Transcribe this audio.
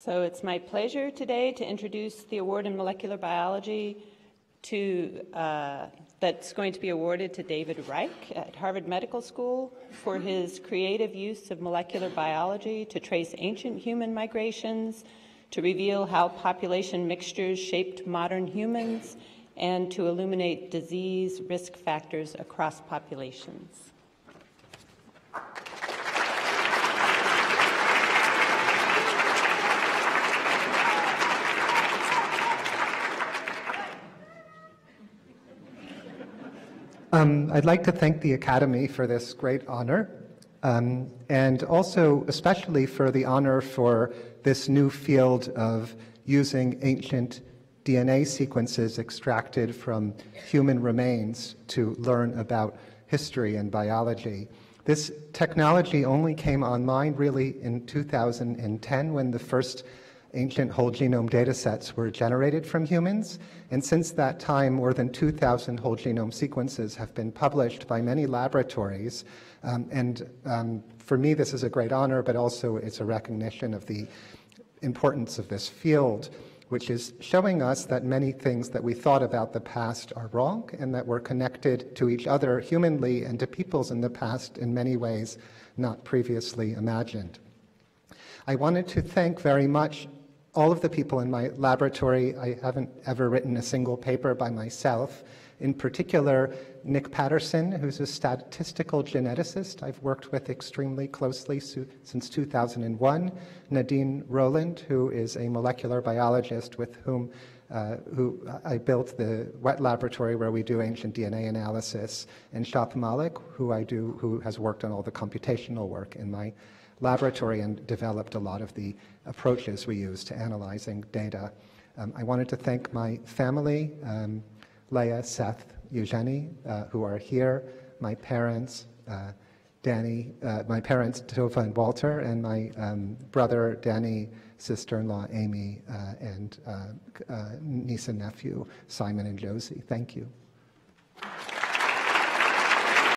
So it's my pleasure today to introduce the award in molecular biology to, that's going to be awarded to David Reich at Harvard Medical School for his creative use of molecular biology to trace ancient human migrations, to reveal how population mixtures shaped modern humans, and to illuminate disease risk factors across populations. I'd like to thank the Academy for this great honor, and also especially for the honor for this new field of using ancient DNA sequences extracted from human remains to learn about history and biology. This technology only came online really in 2010 when the first ancient whole genome data sets were generated from humans, and since that time more than 2,000 whole genome sequences have been published by many laboratories, and for me this is a great honor, but also it's a recognition of the importance of this field, which is showing us that many things that we thought about the past are wrong and that we're connected to each other humanly and to peoples in the past in many ways not previously imagined. I wanted to thank very much all of the people in my laboratory. I haven't ever written a single paper by myself. In particular, Nick Patterson, who's a statistical geneticist I've worked with extremely closely since 2001. Nadine Rowland, who is a molecular biologist with whom who I built the wet laboratory where we do ancient DNA analysis, and Shath Malik, who has worked on all the computational work in my laboratory and developed a lot of the approaches we use to analyzing data. I wanted to thank my family, Leah, Seth, Eugenie, who are here, my parents, Tova and Walter, and my brother, Danny, sister-in-law, Amy, and niece and nephew, Simon and Josie. Thank you.